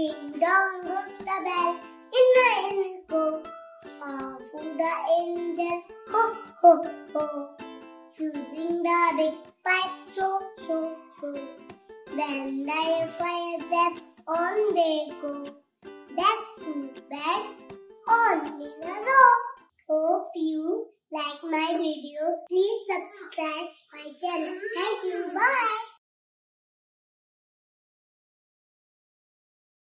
Ding dong goes the bell, in the inn go. Off with the angel, ho ho ho. Choosing the big pipe, so so so. Then the fire says, on they go.